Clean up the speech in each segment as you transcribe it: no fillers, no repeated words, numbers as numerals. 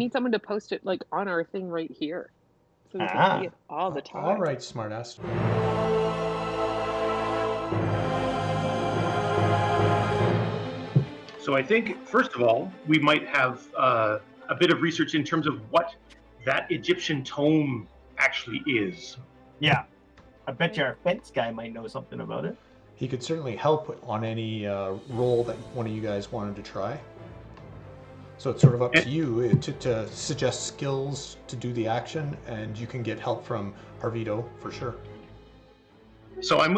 need someone to post it like on our thing right here, so we can see it all the time. All right, smartass. So I think, first of all, we might have a bit of research in terms of what that Egyptian tome actually is. Yeah. I bet you our fence guy might know something about it. He could certainly help on any role that one of you guys wanted to try. So it's sort of up to you to suggest skills to do the action, and you can get help from Harvito for sure. So I'm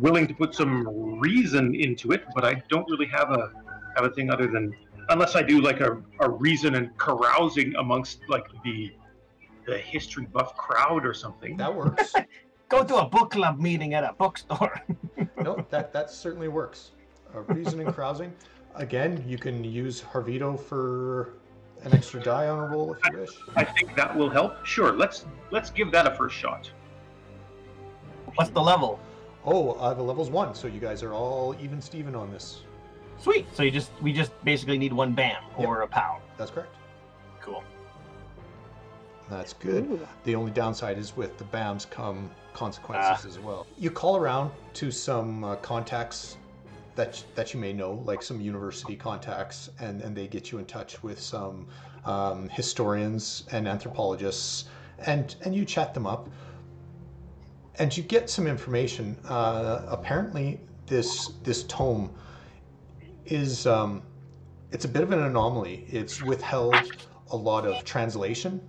willing to put some reason into it, but I don't really have a thing other than, unless I do like a reason and carousing amongst like the history buff crowd or something. That works. Go to a book club meeting at a bookstore. No, that certainly works. Reason and carousing. Again, you can use Harvito for an extra die on a roll if you wish. I think that will help. Sure, let's give that a first shot. What's the level? Oh, the level's 1, so you guys are all even Steven on this. Sweet. So we just basically need one bam or a pow. That's correct. Cool. That's good. Ooh. The only downside is with the bams come consequences as well. You call around to some contacts that you may know, like some university contacts, and they get you in touch with some historians and anthropologists, and you chat them up. And you get some information. Apparently, this tome is it's a bit of an anomaly. It's withheld a lot of translation,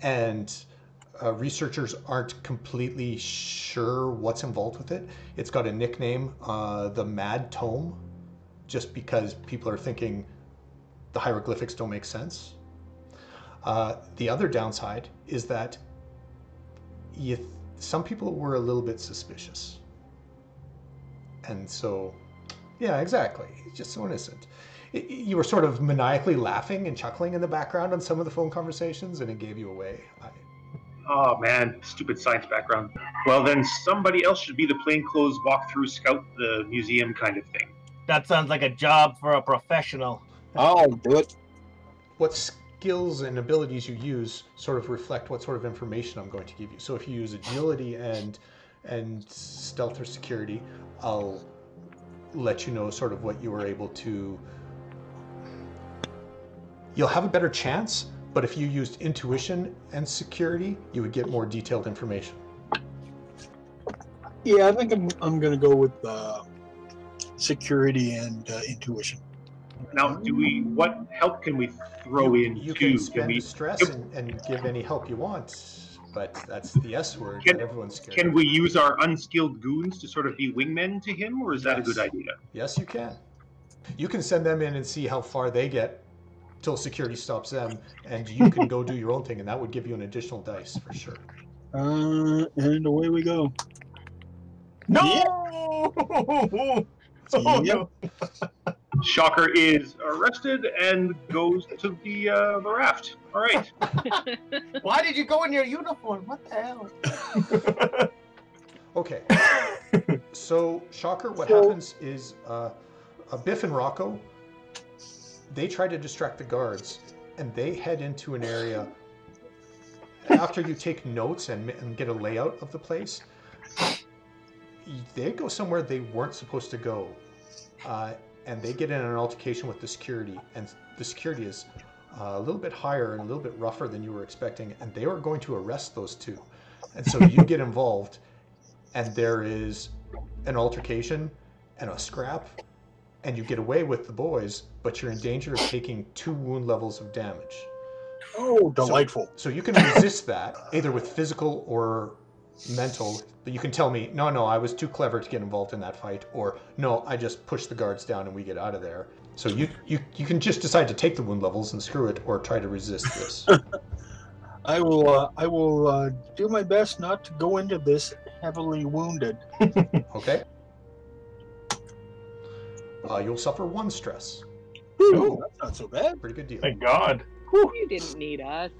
and researchers aren't completely sure what's involved with it. It's got a nickname, the Mad Tome, just because people are thinking the hieroglyphics don't make sense. The other downside is that some people were a little bit suspicious. And so, yeah, exactly. It's just so innocent. You were sort of maniacally laughing and chuckling in the background on some of the phone conversations, and it gave you away. Oh, man, stupid science background. Well, then somebody else should be the plainclothes walk-through scout the museum kind of thing. That sounds like a job for a professional. I'll do it. What's skills and abilities you use sort of reflect what sort of information I'm going to give you. So if you use agility and stealth or security, I'll let you know sort of what you were able to. You'll have a better chance, but if you used intuition and security, you would get more detailed information. Yeah, I think I'm going to go with security and intuition. Now, what help can we throw in? You can spend stress and give any help you want, but that's the S word that everyone's scared of. Can we use our unskilled goons to sort of be wingmen to him, or is that a good idea? Yes, you can. You can send them in and see how far they get till security stops them, and you can go do your own thing, and that would give you an additional dice for sure. And away we go. No! Yeah. Yep. Shocker is arrested and goes to the raft. All right. Why did you go in your uniform? What the hell? Okay. So, Shocker, what happens is Biff and Rocco, they try to distract the guards, and they head into an area. After you take notes and get a layout of the place, they go somewhere they weren't supposed to go. And they get in an altercation with the security, and the security is a little bit higher and a little bit rougher than you were expecting, and they are going to arrest those two. And so you get involved, and there is an altercation and a scrap, and you get away with the boys, but you're in danger of taking 2 wound levels of damage. Oh, delightful. So you can resist that, either with physical or mental, but you can tell me, no, I was too clever to get involved in that fight, or no, I just pushed the guards down and we get out of there. So you can just decide to take the wound levels and screw it, or try to resist this. I will do my best not to go into this heavily wounded. Okay. You'll suffer 1 stress. Ooh, that's not so bad. Pretty good deal. Thank God. Whew. You didn't need us.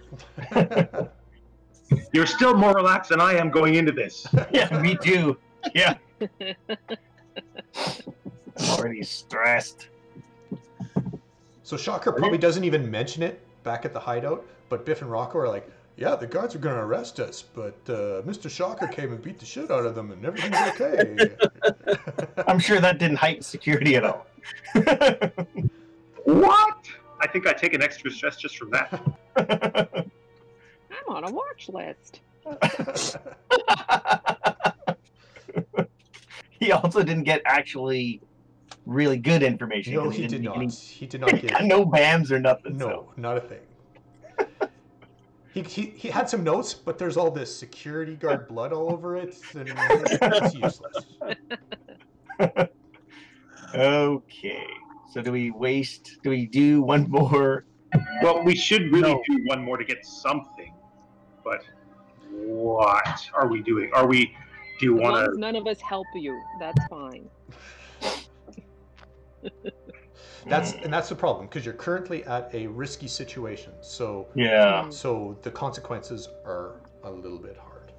You're still more relaxed than I am going into this. Yeah, me too. Yeah. I'm already stressed. So Shocker probably doesn't even mention it back at the hideout, but Biff and Rocco are like, yeah, the guards are going to arrest us, but Mr. Shocker came and beat the shit out of them, and everything's okay. I'm sure that didn't heighten security at all. What? I think I take an extra stress just from that. I'm on a watch list. He also didn't get actually really good information. No, he did not. He did not get no BAMs or nothing. No, so. Not a thing. He had some notes, but there's all this security guard blood all over it, and it's useless. Okay. So do we waste? Do we do one more? Well, we should really do one more to get something. But what are we doing? Are we? Do you want to? None of us help you. That's fine. That's the problem, because you're currently at a risky situation. So yeah. So the consequences are a little bit hard.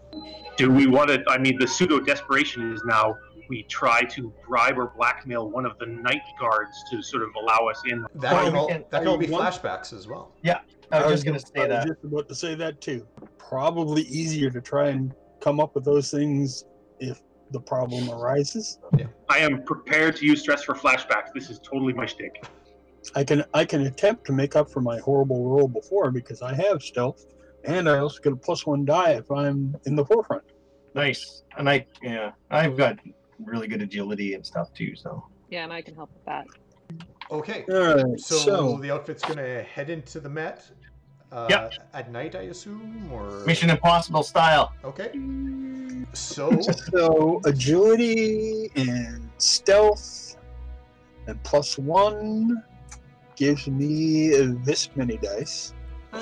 Do we want to? I mean, the pseudo desperation is now. We try to bribe or blackmail one of the night guards to sort of allow us in. That can all be flashbacks as well. Yeah, I was just going to say that. I was just about to say that too. Probably easier to try and come up with those things if the problem arises. Yeah. I am prepared to use stress for flashbacks. This is totally my shtick. I can attempt to make up for my horrible roll before, because I have stealth, and I also get a +1 die if I'm in the forefront. Nice, and I've got really good agility and stuff too, so yeah, and I can help with that. Okay, right, so the outfit's gonna head into the Met at night, I assume, or Mission Impossible style. Okay, so agility and stealth and +1 gives me this many dice.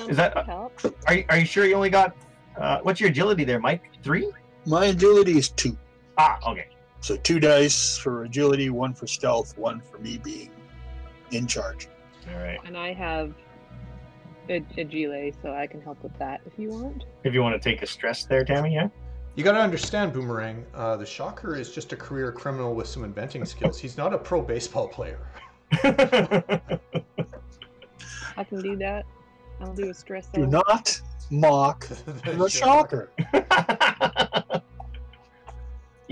Is that are you sure you only got what's your agility there, Mike? 3. My agility is 2. Ah, okay. So 2 dice for agility, 1 for stealth, 1 for me being in charge. All right. And I have a gilet, so I can help with that if you want. If you want to take a stress there, Tammy, yeah? You got to understand, Boomerang, the Shocker is just a career criminal with some inventing skills. He's not a pro baseball player. I can do that. I'll do a stress. Do not mock the Shocker.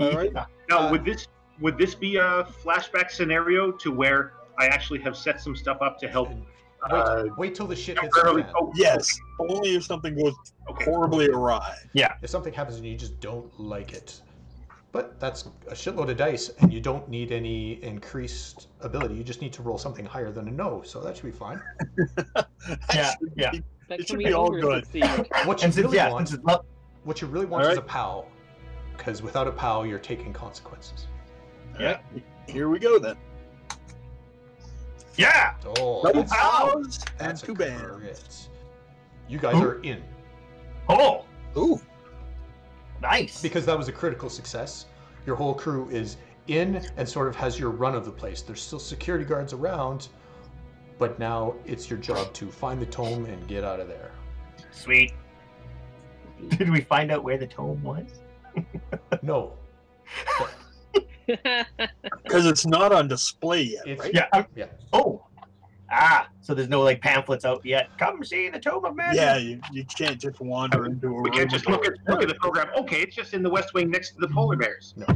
All right. Now, would this be a flashback scenario to where I actually have set some stuff up to help? Wait till the shit hits the fan. Oh, yes, only if something goes horribly awry. Yeah, if something happens and you just don't like it. But that's a shitload of dice, and you don't need any increased ability. You just need to roll something higher than a no, so that should be fine. yeah. It should be all good. What you really want is a POW. Because without a POW, you're taking consequences. Yeah. Here we go, then. Yeah! Oh, double POWs and 2 bands. You guys are in. Oh! Ooh. Nice. Because that was a critical success. Your whole crew is in and sort of has your run of the place. There's still security guards around, but now it's your job to find the tome and get out of there. Sweet. Did we find out where the tome was? No, because it's not on display yet. Right? Yeah. Oh, so there's no like pamphlets out yet. Come see the Tome of Man. Yeah, you can't just wander into a room. We can't just look at the program. Okay, it's just in the West Wing next to the polar bears. No.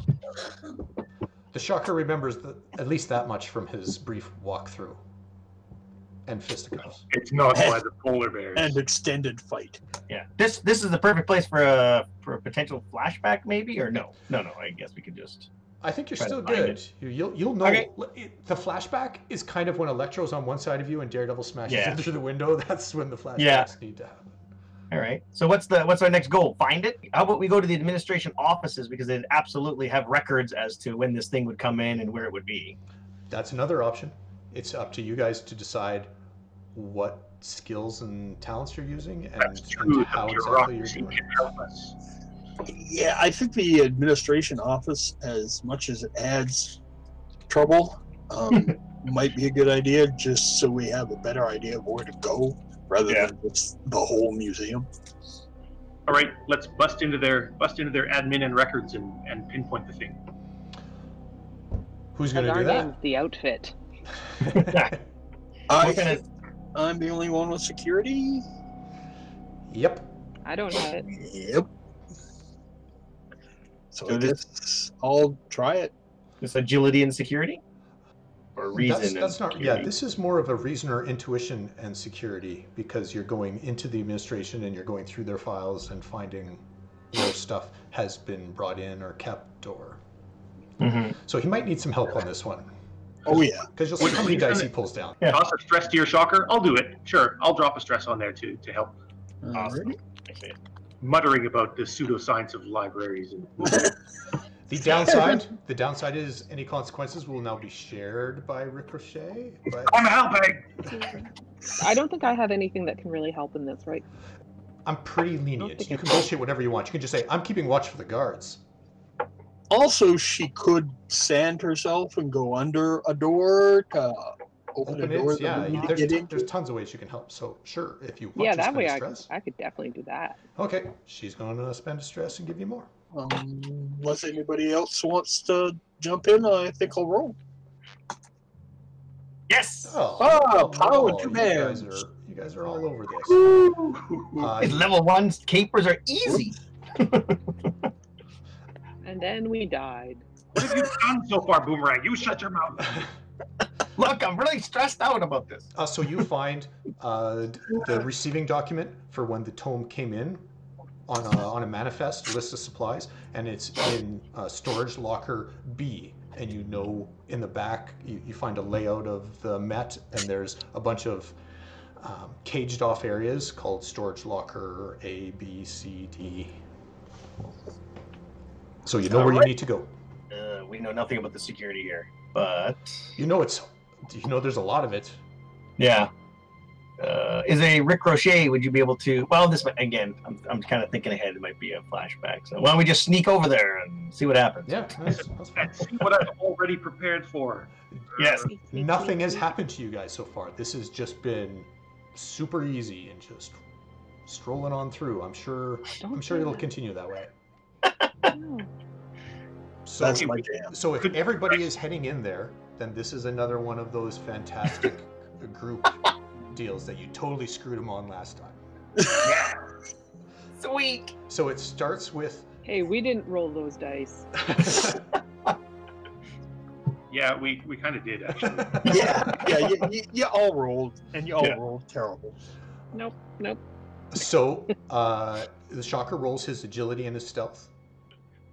The Shocker remembers at least that much from his brief walkthrough. And fisticuffs. It's not by the polar bears. And extended fight. Yeah. This is the perfect place for a potential flashback, maybe, or no? No. I guess we could just. I think you're still good. You'll know. Okay. The flashback is kind of when Electro's on one side of you and Daredevil smashes him through the window. That's when the flashbacks need to happen. All right. So what's our next goal? Find it. How about we go to the administration offices, because they absolutely have records as to when this thing would come in and where it would be. That's another option. It's up to you guys to decide what skills and talents you're using and how exactly you're doing it. Yeah, I think the administration office, as much as it adds trouble, might be a good idea, just so we have a better idea of where to go rather than just the whole museum. All right, let's bust into their admin and records and pinpoint the thing. Who's going to do that? The outfit. I'm the only one with security? Yep. I don't have it. Yep. So just, I'll try it. It's agility and security? Or reason that's not, security? Yeah, this is more of a reason or intuition and security, because you're going into the administration and you're going through their files and finding where stuff has been brought in or kept or... Mm-hmm. So he might need some help on this one. Oh yeah, because you'll see how many dice he pulls down. Yeah. Toss a stress to your shocker. I'll do it. Sure, I'll drop a stress on there too to help. Awesome. Okay. Muttering about the pseudoscience of libraries and. The downside is any consequences will now be shared by Ricochet. But... I'm helping. I don't think I have anything that can really help in this, right? I'm pretty lenient. You can bullshit whatever you want. You can just say, "I'm keeping watch for the guards." Also, she could sand herself and go under a door to open a door. Yeah, there's tons of ways you can help. So, sure, if you want to spend a stress. I could definitely do that. Okay, she's going to spend a stress and give you more. Unless anybody else wants to jump in, I think I'll roll. Yes! Oh, power and command. You guys are all over this. Level 1 capers are easy. And then we died. What have you done so far, Boomerang? You shut your mouth. Look, I'm really stressed out about this. So you find the receiving document for when the tome came in on a manifest list of supplies, and it's in storage locker B. And you know in the back, you find a layout of the Met, and there's a bunch of caged off areas called storage locker A, B, C, D. So you know where you need to go. We know nothing about the security here, but there's a lot of it. Yeah. Is a Ricochet? Would you be able to? Well, this might, again. I'm kind of thinking ahead. It might be a flashback. So why don't we just sneak over there and see what happens? Yeah. That's what I've already prepared for. Yes. Nothing has happened to you guys so far. This has just been super easy and just strolling on through. I'm sure it'll continue that way. So, that's my jam. So if everybody is heading in there, then this is another one of those fantastic group deals that you totally screwed them on last time. Yeah. Sweet. So it starts with... Hey, we didn't roll those dice. Yeah, we kind of did, actually. Yeah, you all rolled, and you all rolled terrible. Nope. So the shocker rolls his agility and his stealth.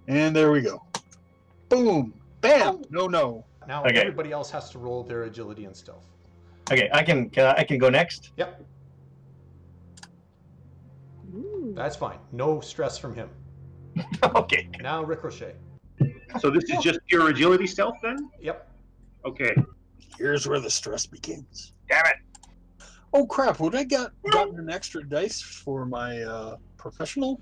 And there we go. Boom. Bam. No. Now everybody else has to roll their agility and stealth. Okay, I can go next? Yep. Ooh. That's fine. No stress from him. Okay. Now Ricochet. So this is just pure agility stealth then? Yep. Okay. Here's where the stress begins. Damn it. Oh crap, would I gotten an extra dice for my professional?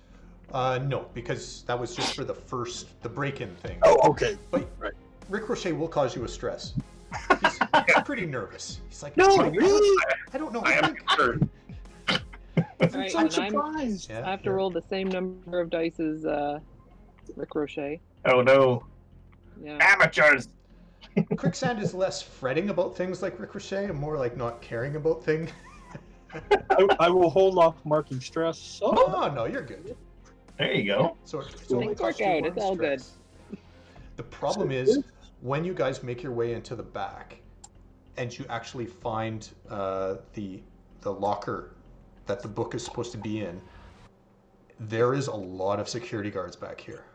No, because that was just for the break-in thing. Oh, okay. But Ricochet will cause you a stress. He's pretty nervous. He's like, no, really? I don't know. I am concerned. Right, I'm surprised. I have to roll the same number of dice as Ricochet. Oh, no. Yeah. Amateurs! Quicksand is less fretting about things like Ricochet and more like not caring about things. I will hold off marking stress. Oh, no, you're good. There you go. So it's only cost you one stress. It's all good. The problem is when you guys make your way into the back and you actually find the locker that the book is supposed to be in, there is a lot of security guards back here.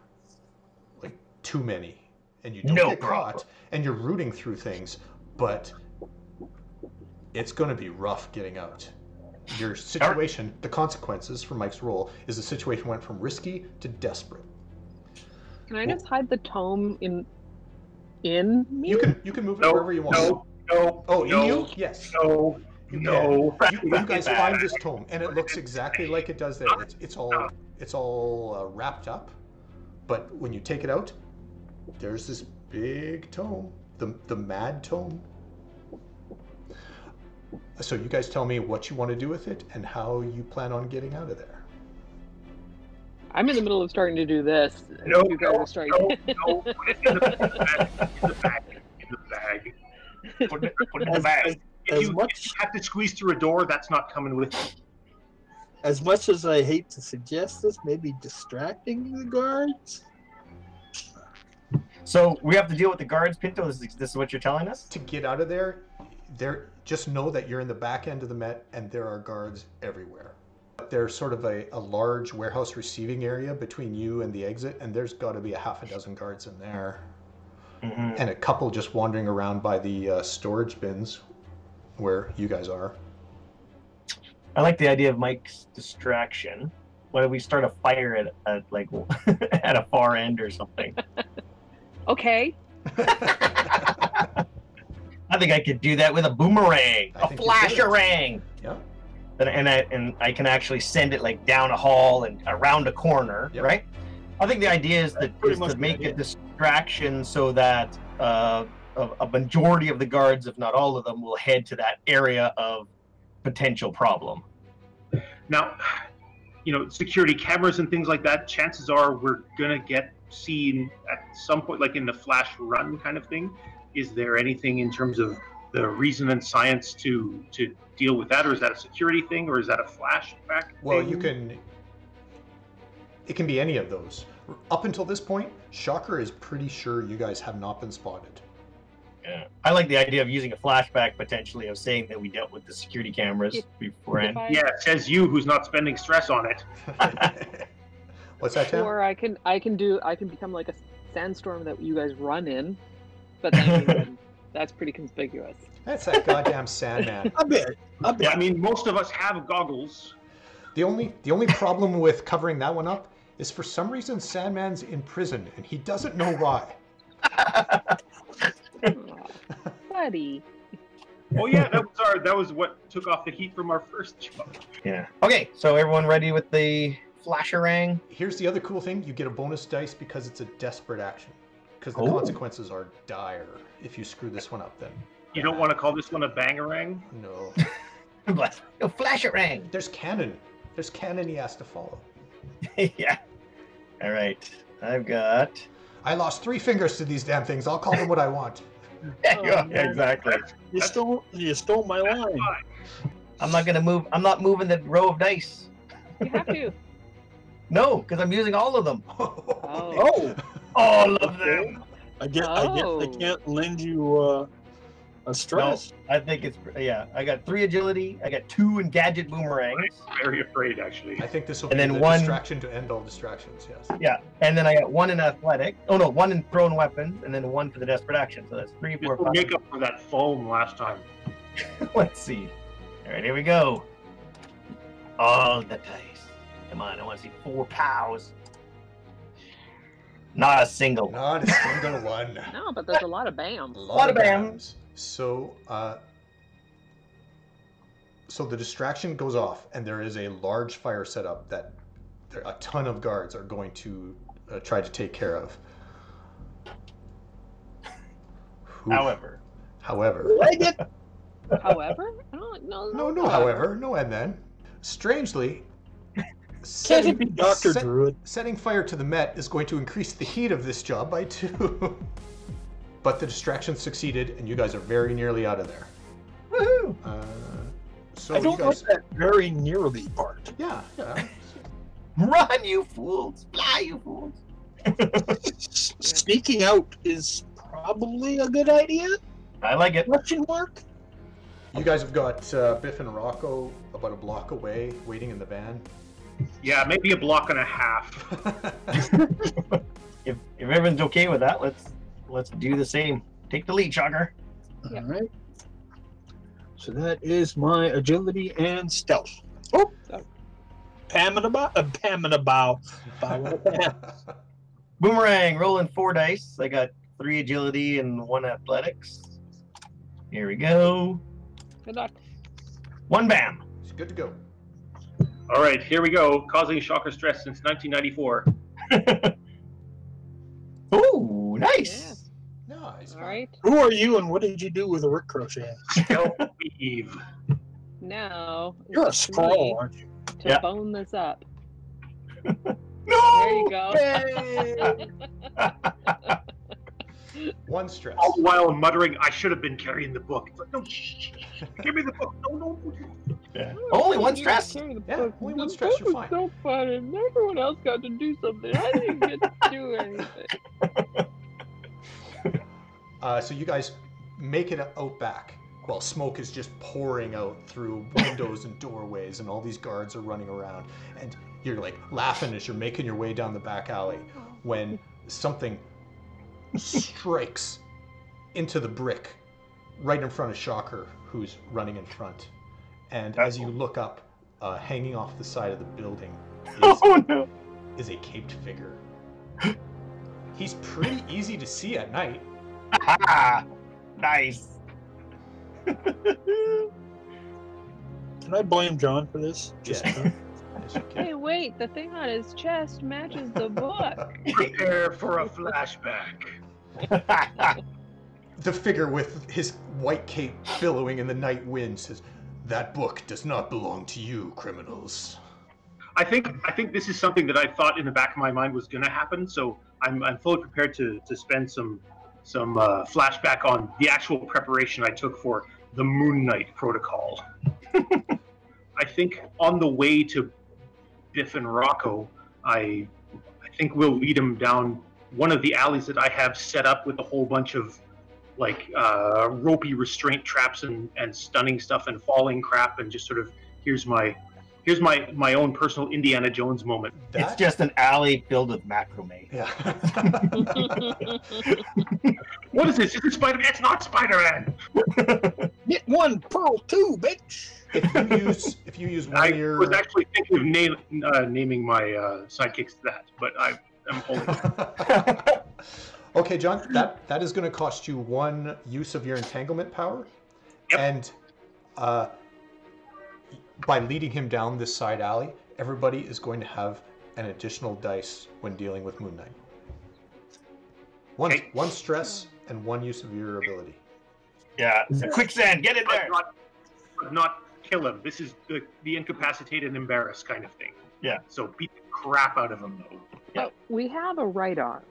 Like, too many. And you don't get caught, and you're rooting through things, but it's going to be rough getting out. Your situation, the consequences for Mike's role, is the situation went from risky to desperate. Can I just hide the tome in me? You can move it wherever you want. In you? Yes. You guys find this tome, and it looks exactly like it does there. It's all wrapped up, but when you take it out, there's this big tome, the Mad Tome. So you guys tell me what you want to do with it and how you plan on getting out of there. I'm in the middle of starting to do this. No. Put it in the bag. Put it in the bag. Put it in the bag. If you have to squeeze through a door, that's not coming with you. As much as I hate to suggest this, maybe distracting the guards? So we have to deal with the guards, Pinto? This is what you're telling us? To get out of there, just know that you're in the back end of the Met and there are guards everywhere. There's sort of a large warehouse receiving area between you and the exit, and there's got to be a half a dozen guards in there. Mm-hmm. And a couple just wandering around by the storage bins where you guys are. I like the idea of Mike's distraction. What if we start a fire at like at a far end or something? Okay. I think I could do that with a boomerang, a flasherang. Yeah. And I can actually send it like down a hall and around a corner, yep. Right? I think the idea is to make a distraction so that a majority of the guards, if not all of them, will head to that area of potential problem. Now, you know, security cameras and things like that, chances are we're gonna get seen at some point, like in the flash run kind of thing. Is there anything in terms of the reason and science to deal with that, or is that a security thing, or is that a flashback thing? Well, it can be any of those. Up until this point, Shocker is pretty sure you guys have not been spotted. Yeah. I like the idea of using a flashback, potentially, of saying that we dealt with the security cameras beforehand. Yeah, it says you who's not spending stress on it. What's that, Tim? Or I can become like a sandstorm that you guys run in, but then that's pretty conspicuous. That's that goddamn Sandman. A bit. I mean, most of us have goggles. The only problem with covering that one up is for some reason Sandman's in prison and he doesn't know why. Buddy. Oh yeah, that was what took off the heat from our first job. Yeah. Okay, so everyone ready with the flasherang? Here's the other cool thing: you get a bonus dice because it's a desperate action. Because the consequences are dire if you screw this one up. Then you don't want to call this one a bangerang. No. No flasherang. There's canon. There's canon he has to follow. Yeah. All right. I've got. I lost 3 fingers to these damn things. I'll call them what I want. Yeah, exactly. You stole my line. I'm not gonna move. I'm not moving the row of dice. You have to. No, because I'm using all of them. All of them. I guess I can't lend you a stress. No, I think it's I got 3 agility. I got 2 engadget boomerangs. I'm very afraid, actually. I think this will be one distraction to end all distractions. Yes. Yeah, and then I got 1 in athletic. Oh no, 1 in thrown weapons, and then 1 for the desperate action. So that's 3, 4, 5. Make up for that foam last time. Let's see. All right, here we go. All the dice. Come on, I want to see 4 pows. Not a single one. No, but there's a lot of bams. A lot of bams. So, so the distraction goes off, and there is a large fire set up that a ton of guards are going to try to take care of. However. However? I don't know. No. However. No, and then. Strangely. Setting fire to the Met is going to increase the heat of this job by 2. But the distraction succeeded, and you guys are very nearly out of there. Woohoo! So I don't like that very nearly part. Yeah. Run, you fools! Fly, you fools! Sneaking out is probably a good idea. I like it. Question mark? You guys have got Biff and Rocco about a block away, waiting in the van. Yeah, maybe a block and a half. if everyone's okay with that, let's do the same. Take the lead, Shocker. Yeah. All right. So that is my agility and stealth. Oh, Pam and a bow. Boomerang, rolling 4 dice. I got 3 agility and 1 athletics. Here we go. Good luck. 1 bam. It's good to go. All right, here we go. Causing Shocker stress since 1994. Ooh, nice. Yeah. Nice. All right. Who are you, and what did you do with a Rick Crochet? Don't leave. No. You're a scroll, aren't you? To bone this up. No. There you go. One stress. All the while muttering, I should have been carrying the book. It's like, no, shh, give me the book. No. Yeah. Only one stress. Only one stress, you're fine. So fun, and everyone else got to do something. I didn't get to do anything. So you guys make it out back. Well, smoke is just pouring out through windows and doorways, and all these guards are running around. And you're like laughing as you're making your way down the back alley when something strikes into the brick right in front of Shocker, who's running in front. And as you look up, hanging off the side of the building is, is a caped figure. He's pretty easy to see at night. Aha! Nice. Can I blame John for this? Just Hey, wait, the thing on his chest matches the book. Prepare for a flashback. The figure with his white cape billowing in the night wind says, "That book does not belong to you, criminals." I think this is something that I thought in the back of my mind was going to happen, so I'm fully prepared to spend some flashback on the actual preparation I took for the Moon Knight protocol. I think on the way to Biff and Rocco, I think we'll lead him down one of the alleys that I have set up with a whole bunch of like ropey restraint traps and stunning stuff and falling crap, and just sort of here's my own personal Indiana Jones moment. It's just an alley filled with macrame. Yeah. What is this? Is it Spider-Man? It's not Spider-Man! Get one, pearl two, bitch! If you use one of your... I was actually thinking of naming my sidekicks that, but I am holding it. Okay, John, that is going to cost you one use of your entanglement power. Yep. And... by leading him down this side alley, everybody is going to have an additional dice when dealing with Moon Knight. One stress and one use of your ability. Yeah, quicksand, get in there! Not kill him. This is the incapacitate and embarrass kind of thing. Yeah. So beat the crap out of him, though. Yeah. We have a right arm,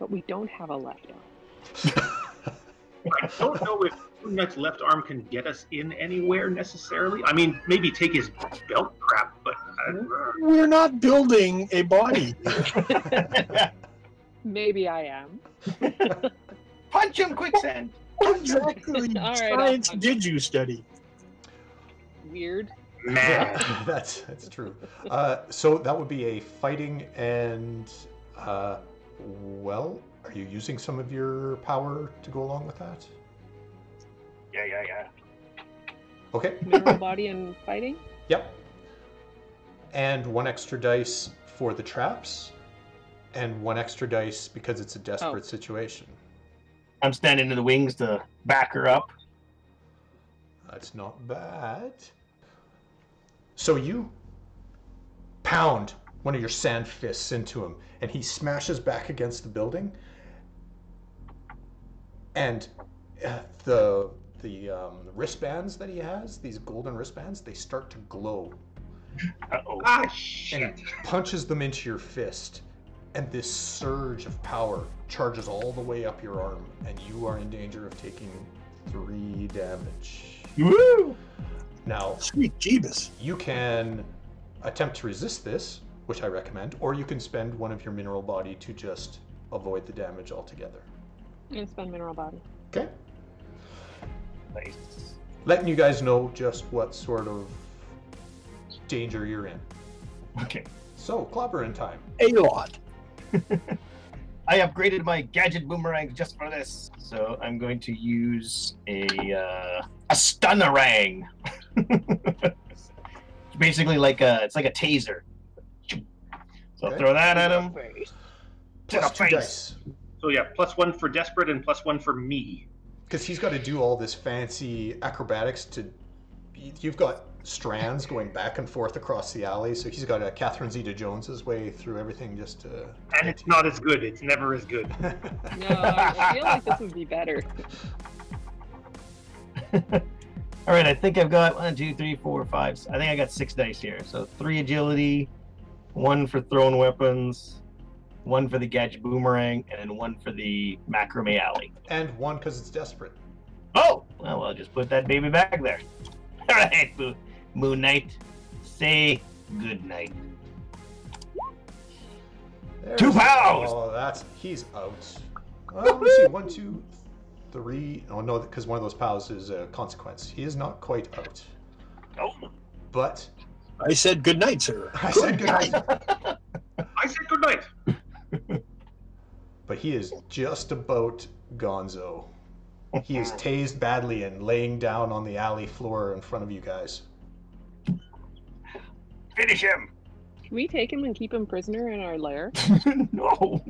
but we don't have a left arm. I don't know if Moon Knight's left arm can get us in anywhere necessarily. I mean, maybe take his belt crap, but... We're not building a body. Maybe I am. Punch him, quicksand! What exactly science did you study? Weird. Man. Yeah, that's true. So that would be a fighting and... well... Are you using some of your power to go along with that? Yeah. Okay. Mineral body and fighting? Yep. And one extra dice for the traps, and one extra dice because it's a desperate situation. I'm standing in the wings to back her up. That's not bad. So you pound one of your sand fists into him, and he smashes back against the building. And the wristbands that he has, these golden wristbands, they start to glow. Uh-oh. Ah, shit. And he punches them into your fist, and this surge of power charges all the way up your arm, and you are in danger of taking 3 damage. Woo! Now, sweet Jeebus. You can attempt to resist this, which I recommend, or you can spend one of your mineral body to just avoid the damage altogether. I'm gonna spend mineral body. Okay. Nice. Letting you guys know just what sort of danger you're in. Okay. So, clobber in time. A lot. I upgraded my gadget boomerang just for this. So I'm going to use a stunnerang. It's basically like it's like a taser. So I'll throw that at him. Plus 2 dice. So yeah, +1 for desperate and +1 for me. Because he's got to do all this fancy acrobatics to... You've got strands going back and forth across the alley, so he's got a Catherine Zeta-Jones's way through everything just to... And it's not as good. It's never as good. No, I feel like this would be better. All right, I think I've got 1, 2, 3, 4, 5. I think I got 6 dice here. So 3 agility... 1 for thrown weapons, one for the Gadget Boomerang, and one for the Macrame Alley. And one because it's desperate. Oh! Well, I'll just put that baby back there. All right, Moon Knight, say good night. There's 2 pounds! Oh, that's... he's out. Let me see. 1, 2, 3... Oh, no, because one of those pows is a consequence. He is not quite out. Oh. But... I said good night, sir. I said good night. I said good night. But he is just about gonzo. He is tased badly and laying down on the alley floor in front of you guys. Finish him. Can we take him and keep him prisoner in our lair? No.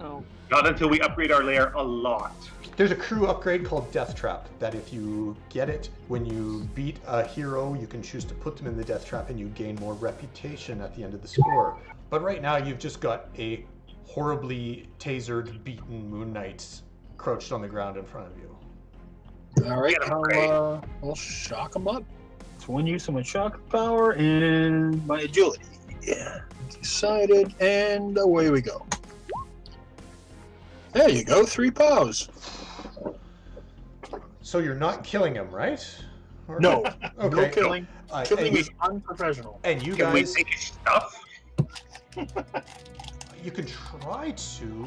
Oh. Not until we upgrade our lair a lot. There's a crew upgrade called Death Trap that if you get it, when you beat a hero, you can choose to put them in the Death Trap and you gain more reputation at the end of the score. But right now you've just got a horribly tasered, beaten Moon Knight crouched on the ground in front of you. Alright, I'll shock him up. It's 1 use of my shocker power and my agility. Yeah, decided, and away we go. There you go, 3 pows. So you're not killing him, right? Or... No, okay. No killing. Killing is unprofessional. And you guys... Can we take his stuff? You can try to...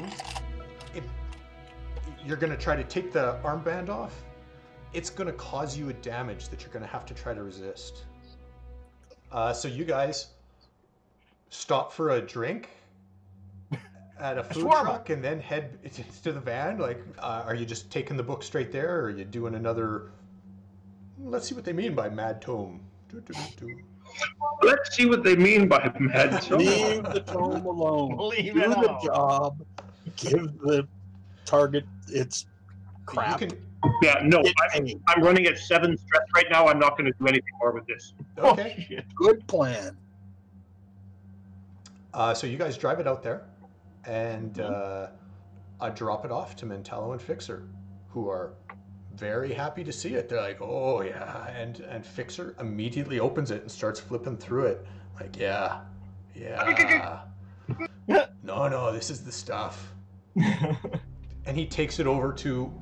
If you're going to try to take the armband off, it's going to cause you a damage that you're going to have to try to resist. So you guys stop for a drink at a food truck and then head to the van? Like, are you just taking the book straight there, or are you doing another... Let's see what they mean by Mad Tome. Let's see what they mean by Mad Tome. Leave the tome alone. Leave Do it the alone. Job. Give the target its crap. You can... Yeah, no, I'm running at 7 stress right now. I'm not going to do anything more with this. Okay. Oh, good plan. So you guys drive it out there. And I drop it off to Mentallo and Fixer, who are very happy to see it. They're like, oh, yeah. And Fixer immediately opens it and starts flipping through it. Like, yeah, yeah. No, this is the stuff. And he takes it over to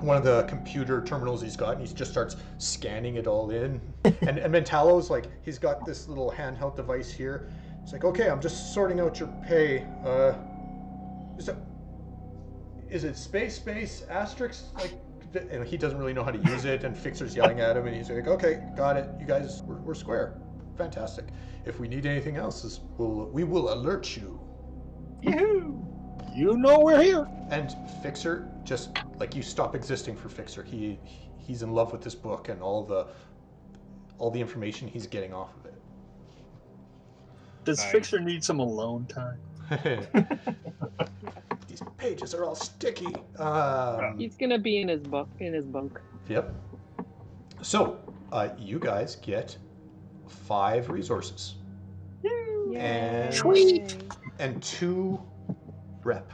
one of the computer terminals he's got, and he just starts scanning it all in. And Mentallo's like, he's got this little handheld device here. It's like, okay, I'm just sorting out your pay. Is it space, asterisk? Like, and he doesn't really know how to use it, and Fixer's yelling at him, and he's like, okay, got it. You guys, we're square. Fantastic. If we need anything else, we will alert you. Yoo-hoo! You know we're here. And Fixer, just, like, you stop existing for Fixer. He's in love with this book and all the information he's getting off of it. Does Fixer need some alone time? These pages are all sticky. He's gonna be in his bunk. Yep. So, you guys get 5 resources. Yay. And sweet. And 2 rep.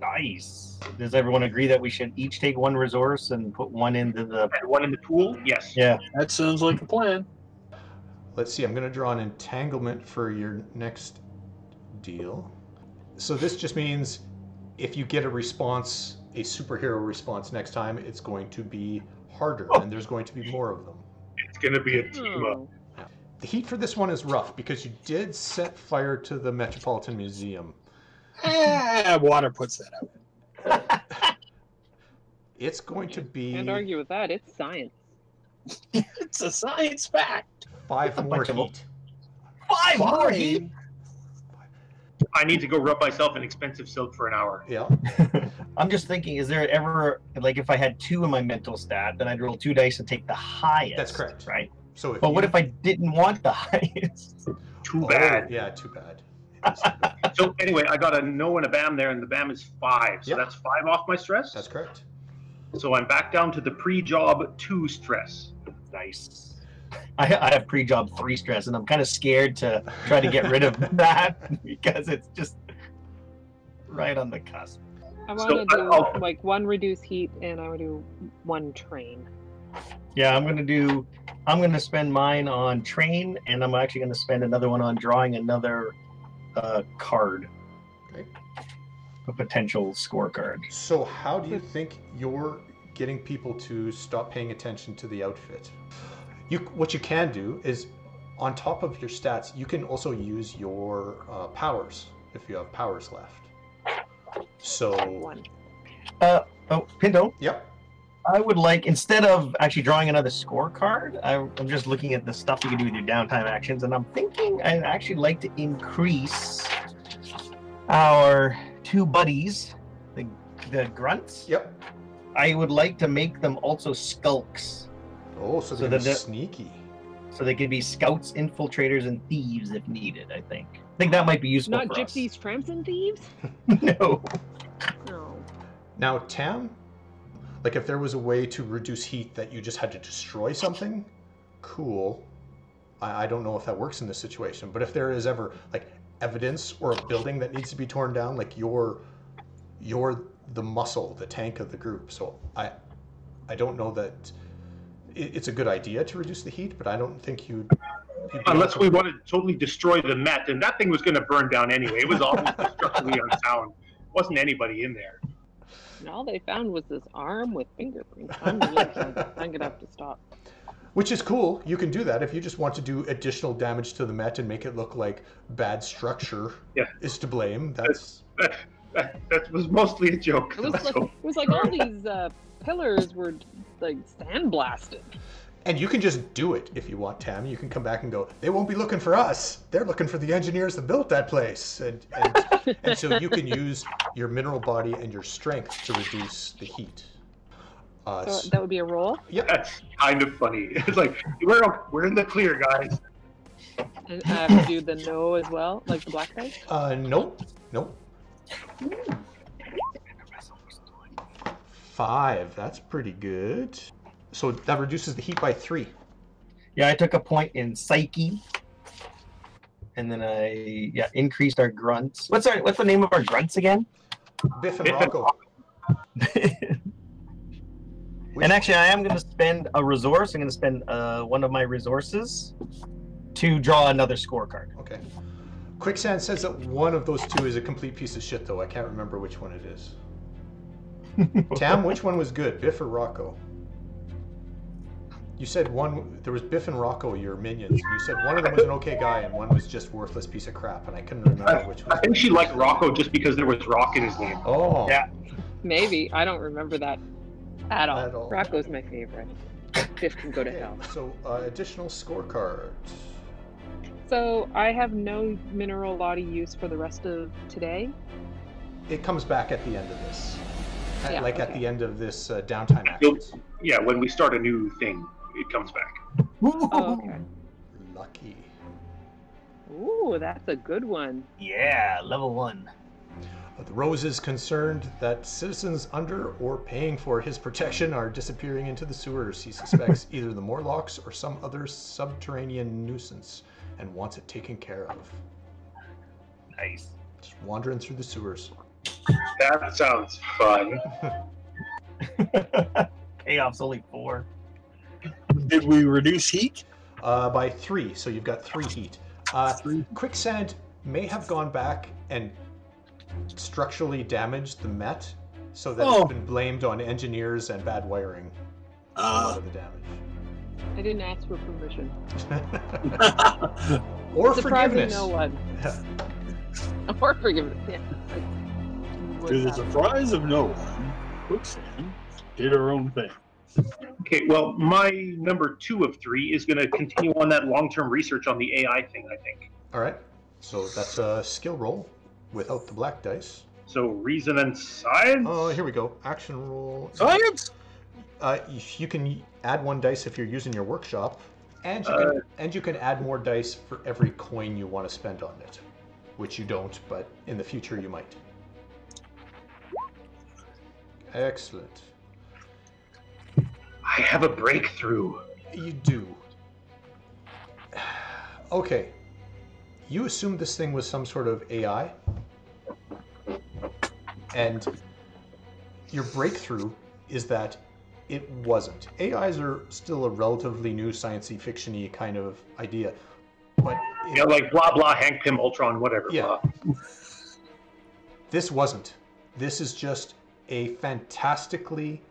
Nice. Does everyone agree that we should each take 1 resource and put 1 into the pool? Yes. Yeah. That sounds like a plan. Let's see, I'm going to draw an entanglement for your next deal. So this just means if you get a response, a superhero response next time, it's going to be harder, and there's going to be more of them. It's going to be a team up. The heat for this one is rough because you did set fire to the Metropolitan Museum. Water puts that out. It's going to be... Can't argue with that. It's science. It's a science fact. 5 more heat. 5 more heat? I need to go rub myself in expensive soap for an hour. Yeah. I'm just thinking, is there ever, like, if I had 2 in my mental stat, then I'd roll 2 dice and take the highest. That's correct. Right? So if what if I didn't want the highest? Too bad. Yeah, too bad. So anyway, I got a no and a bam there, and the bam is 5. So that's 5 off my stress? That's correct. So I'm back down to the pre-job 2 stress. Nice. I have pre-job 3 stress, and I'm kind of scared to try to get rid of that because it's just right on the cusp. I want to do like 1 reduce heat, and I would do 1 train. Yeah, I'm going to spend mine on train, and I'm actually going to spend another one on drawing another card. Okay. A potential scorecard. So how do you think you're getting people to stop paying attention to the outfit? What you can do is, on top of your stats, you can also use your powers, if you have powers left. So... oh, Pinto? Yep. I would like, instead of actually drawing another scorecard, I'm just looking at the stuff you can do with your downtime actions, and I'm thinking I'd actually like to increase our two buddies, the grunts. Yep. I would like to make them also skulks. Oh, so they're sneaky. So they could be scouts, infiltrators, and thieves if needed, I think. I think that might be useful. Not for gypsies, us. Tramps, and thieves? No. No. Now, Tam, like if there was a way to reduce heat that you just had to destroy something, cool. I don't know if that works in this situation, but if there is ever like evidence or a building that needs to be torn down, like you're the muscle, the tank of the group. So I don't know that it's a good idea to reduce the heat, but I don't think unless we wanted to totally destroy the Met, and that thing was going to burn down anyway. It was almost destructively unsound. Wasn't anybody in there. And all they found was this arm with fingerprints. I'm gonna have to stop. Which is cool. You can do that if you just want to do additional damage to the Met and make it look like bad structure is to blame. That was mostly a joke. It was like all these pillars were like sandblasted. And you can just do it if you want, Tam. You can come back and go, they won't be looking for us. They're looking for the engineers that built that place. And so you can use your mineral body and your strength to reduce the heat. So that would be a roll? Yeah, that's kind of funny. It's like, we're in the clear, guys. And I have to do the no as well, like the black guy? Nope. 5, that's pretty good. So that reduces the heat by 3. Yeah, I took a point in psyche, and then I increased our grunts. What's the name of our grunts again? Biff and Rocco. And actually, I am going to spend a resource. I'm going to spend one of my resources to draw another scorecard. Okay. Quicksand says that one of those two is a complete piece of shit, though. I can't remember which one it is. Tam, which one was good, Biff or Rocco? You said one, there was Biff and Rocco, your minions. You said one of them was an okay guy and one was just worthless piece of crap, and I couldn't remember which one. I think she liked Rocco just because there was rock in his name. Oh. Yeah. Maybe. I don't remember that at all. Rocco's my favorite. Biff can go to hell. So, additional scorecards. So, I have no mineral body use for the rest of today? It comes back at the end of this. At the end of this downtime action. Yeah, when we start a new thing. It comes back. Oh, okay. Lucky. Ooh, that's a good one. Yeah, level 1. The Rose is concerned that citizens under or paying for his protection are disappearing into the sewers. He suspects either the Morlocks or some other subterranean nuisance and wants it taken care of. Nice. Just wandering through the sewers. That sounds fun. Payoff's only 4. Did we reduce heat? By 3, so you've got 3 heat. 3. Quicksand may have gone back and structurally damaged the Met, so that it's been blamed on engineers and bad wiring for the damage. I didn't ask for permission. Or forgiveness. No one. Yeah. Or forgiveness, yeah. To the surprise of no one, Quicksand did her own thing. Okay, well, my number 2 of 3 is going to continue on that long-term research on the AI thing, I think. All right. So that's a skill roll without the black dice. So reason and science? Oh, here we go. Action roll. Science! You can add 1 dice if you're using your workshop, and you can add more dice for every coin you want to spend on it, which you don't, but in the future you might. Excellent. I have a breakthrough. You do. Okay. You assumed this thing was some sort of AI. And your breakthrough is that it wasn't. AIs are still a relatively new science-y, fiction-y kind of idea. But yeah, like blah blah Hank Pym Ultron whatever. Yeah. This wasn't. This is just a fantastically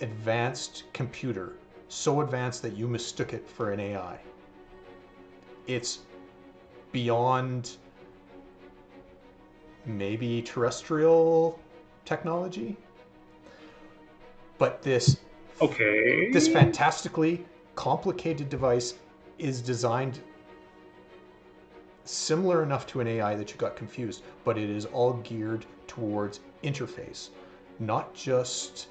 advanced computer, so advanced that you mistook it for an AI. It's beyond maybe terrestrial technology, but this fantastically complicated device is designed similar enough to an AI that you got confused, but it is all geared towards interface, not just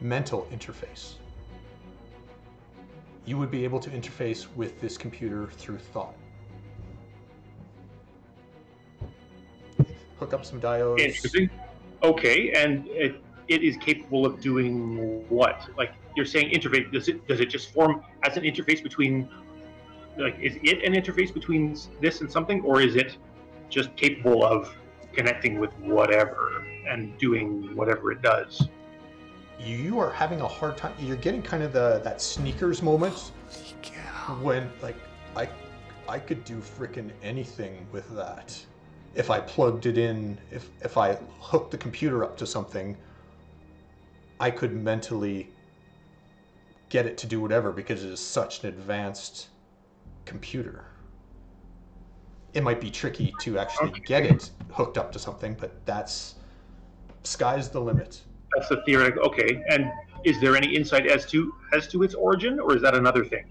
mental interface. You would be able to interface with this computer through thought. Hook up some diodes. Interesting. Okay, and it is capable of doing what? Like you're saying interface, does it just form as an interface between, like, is it an interface between this and something, or is it just capable of connecting with whatever and doing whatever it does? You are having a hard time. You're getting kind of that Sneakers moment, yeah, when like I could do frickin' anything with that if I plugged it in. If I hooked the computer up to something, I could mentally get it to do whatever because it is such an advanced computer. It might be tricky to actually get it hooked up to something, but that's sky's the limit. That's the theoretical. Okay, and is there any insight as to its origin, or is that another thing?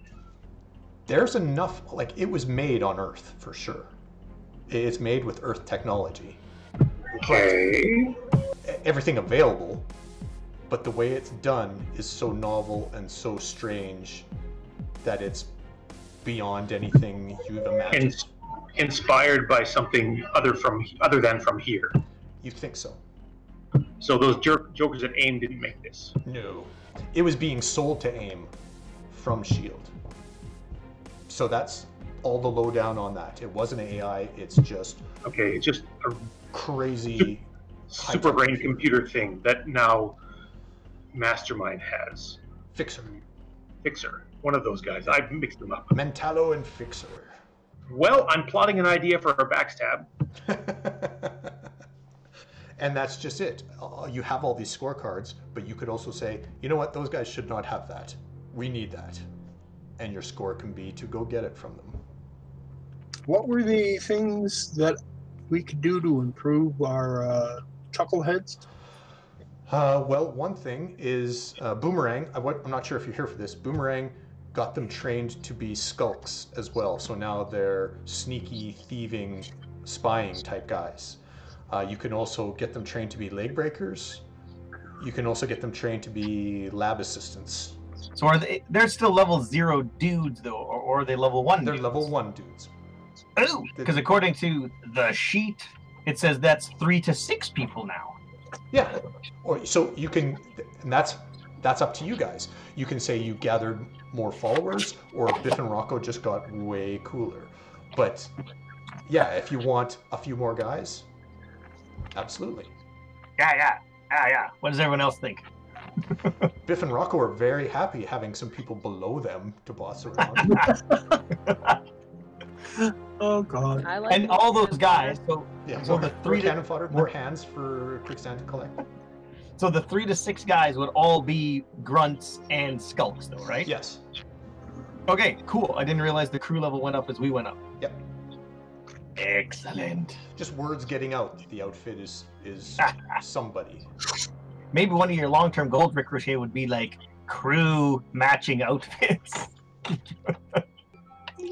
There's enough. Like, it was made on Earth for sure. It's made with Earth technology. Okay. Everything available, but the way it's done is so novel and so strange that it's beyond anything you've imagined. And inspired by something other than from here. You think so? So those jokers at AIM didn't make this? No. It was being sold to AIM from Shield. So that's all the lowdown on that. It wasn't an AI, it's just... Okay, it's just a crazy... super brain computer thing that now Mastermind has. Fixer. One of those guys. I've mixed them up. Mentallo and Fixer. Well, I'm plotting an idea for our backstab. And that's just it. You have all these scorecards, but you could also say, you know what, those guys should not have that. We need that. And your score can be to go get it from them. What were the things that we could do to improve our chuckleheads? Well, one thing is Boomerang. I'm not sure if you're here for this. Boomerang got them trained to be skulks as well. So now they're sneaky, thieving, spying type guys. You can also get them trained to be leg breakers. You can also get them trained to be lab assistants. So they're still level 0 dudes, though, or are they level 1 dudes? They're level 1 dudes. Oh, because according to the sheet, it says that's 3 to 6 people now. Yeah. So you can, and that's up to you guys. You can say you gathered more followers, or Biff and Rocco just got way cooler. But yeah, if you want a few more guys... Absolutely. Yeah. What does everyone else think? Biff and Rocco are very happy having some people below them to boss around. Oh, God. Like, and all those guys. So, yeah, so the three cannon fodder, more hands for Quicksand to collect. So the 3 to 6 guys would all be grunts and skulks, though, right? Yes. Okay, cool. I didn't realize the crew level went up as we went up. Yep. Excellent. Just words getting out. The outfit is somebody. Maybe one of your long-term goals, Ricochet, would be like crew matching outfits.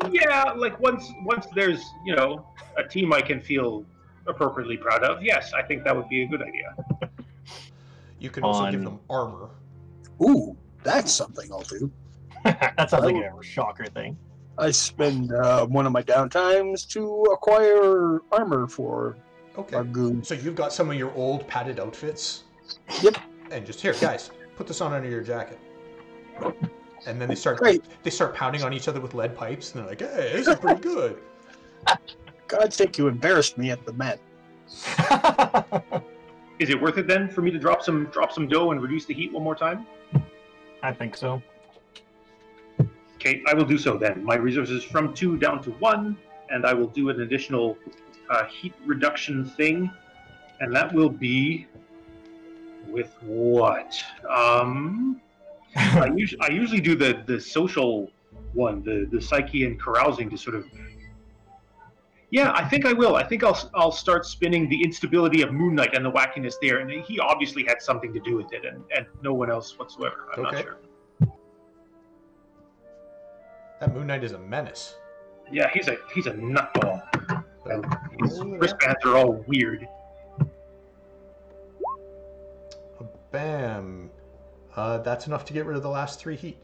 Yeah, like once there's, you know, a team I can feel appropriately proud of. Yes, I think that would be a good idea. You can also give them armor. Ooh, that's something I'll do. That sounds like a Shocker thing. I spend one of my downtimes to acquire armor for our goons. So you've got some of your old padded outfits. Yep. And just here, guys, put this on under your jacket. And then they start pounding on each other with lead pipes, and they're like, "Hey, this is pretty good." God's sake, you embarrassed me at the Met. Is it worth it then for me to drop some dough and reduce the heat one more time? I think so. Okay, I will do so then. My resources from 2 down to 1, and I will do an additional heat reduction thing, and that will be with what? I usually do the social one, the psyche and carousing to sort of. Yeah, I think I will. I think I'll start spinning the instability of Moon Knight and the wackiness there, and he obviously had something to do with it, and no one else whatsoever. I'm not sure. That Moon Knight is a menace. Yeah, he's a nutball. And his wristbands are all weird. Bam. That's enough to get rid of the last 3 heat.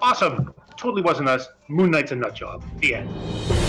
Awesome. Totally wasn't us. Moon Knight's a nut job. The end.